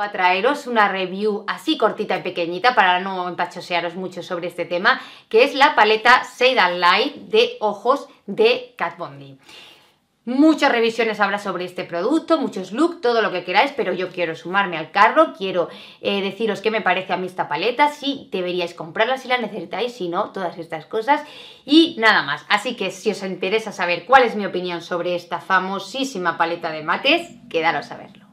a traeros una review así cortita y pequeñita para no empachosearos mucho sobre este tema, que es la paleta Shade and Light de ojos de Kat Von D. Muchas revisiones habrá sobre este producto, muchos looks, todo lo que queráis, pero yo quiero sumarme al carro, quiero deciros qué me parece a mí esta paleta, si deberíais comprarla, si la necesitáis, si no, todas estas cosas y nada más. Así que si os interesa saber cuál es mi opinión sobre esta famosísima paleta de mates, quedaros a verlo.